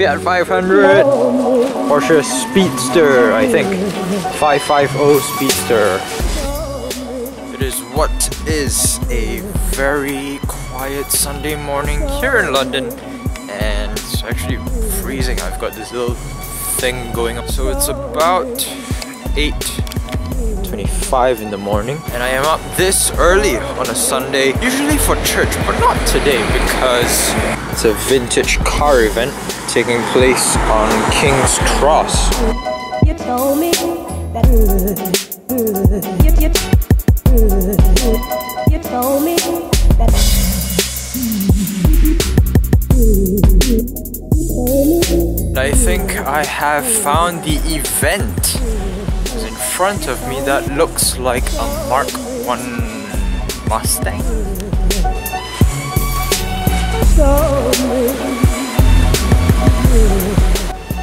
Fiat 500, Porsche Speedster, I think, 550 Speedster. It is what is a very quiet Sunday morning here in London, and it's actually freezing. I've got this little thing going up, so it's about 8:25 in the morning, and I am up this early on a Sunday, usually for church, but not today because it's a vintage car event taking place on King's Cross. You told me that you told me that I think I have found the event in front of me that looks like a Mark 1 Mustang.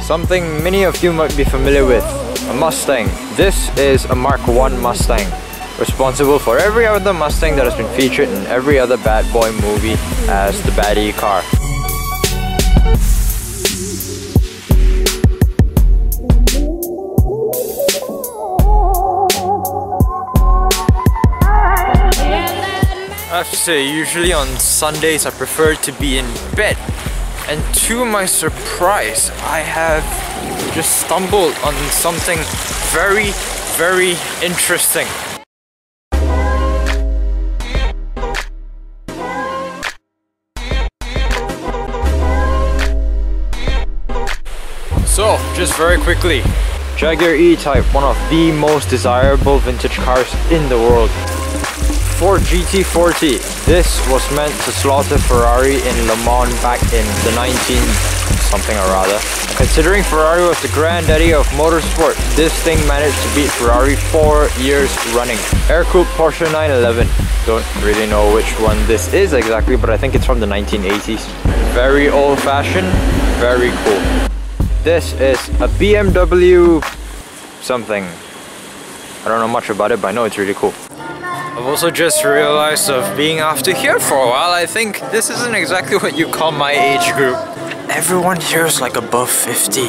Something many of you might be familiar with, a Mustang. This is a Mark 1 Mustang, responsible for every other Mustang that has been featured in every other bad boy movie as the baddie car. I have to say, usually on Sundays I prefer to be in bed, and to my surprise I have just stumbled on something very, very interesting. So, just very quickly, Jaguar E-Type, one of the most desirable vintage cars in the world. Ford GT40, this was meant to slaughter Ferrari in Le Mans back in the 19-something or rather. Considering Ferrari was the granddaddy of motorsport, this thing managed to beat Ferrari 4 years running. Air-cooled Porsche 911. Don't really know which one this is exactly, but I think it's from the 1980s. Very old-fashioned, very cool. This is a BMW something. I don't know much about it, but I know it's really cool. I've also just realized of being after here for a while, I think this isn't exactly what you call my age group. Everyone here is like above 50. To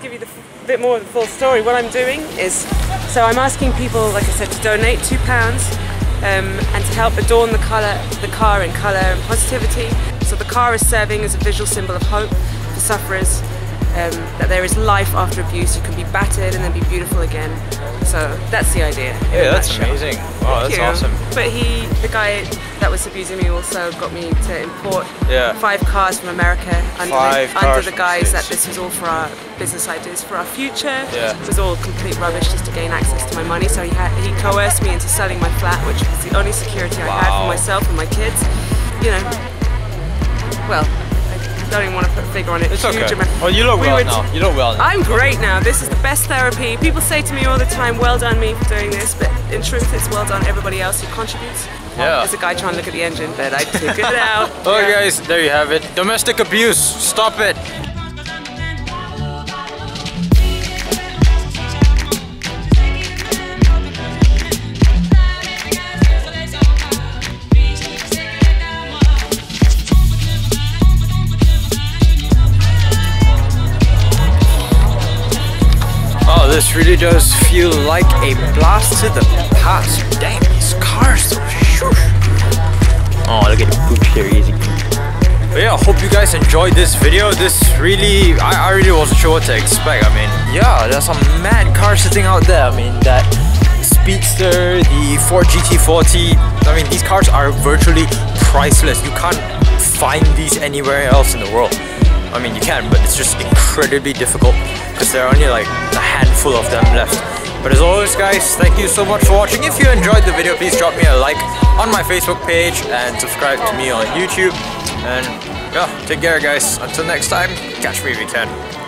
give you a bit more of the full story, what I'm doing is, so I'm asking people, like I said, to donate £2 and to help adorn the car in colour and positivity. So the car is serving as a visual symbol of hope for sufferers. That there is life after abuse, you can be battered and then be beautiful again. So that's the idea. Yeah, that's amazing. Wow, that's awesome. But he, the guy that was abusing me, also got me to import 5 cars from America under the guise that this was all for our business ideas for our future. Yeah. It was all complete rubbish just to gain access to my money. So he coerced me into selling my flat, which was the only security I had for myself and my kids. You know, well. I don't even want to put a figure on it. It's okay. Well, you look well now. You look well now. I'm great now. This is the best therapy. People say to me all the time, well done me for doing this, but in truth it's well done everybody else who contributes. Yeah. There's a guy trying to look at the engine, but I took it out. Well, guys, there you have it. Domestic abuse. Stop it. This really does feel like a blast to the past. Dang, these cars are shoosh. Oh, look at the poop here, easy. But yeah, I hope you guys enjoyed this video. This really, I really wasn't sure what to expect. I mean, yeah, there's some mad cars sitting out there. I mean, that Speedster, the Ford GT40. I mean, these cars are virtually priceless. You can't find these anywhere else in the world. I mean, you can, but it's just incredibly difficult because there are only like a handful of them left. But as always, guys, thank you so much for watching. If you enjoyed the video, please drop me a like on my Facebook page and subscribe to me on YouTube. And yeah, take care, guys. Until next time, catch me if you can.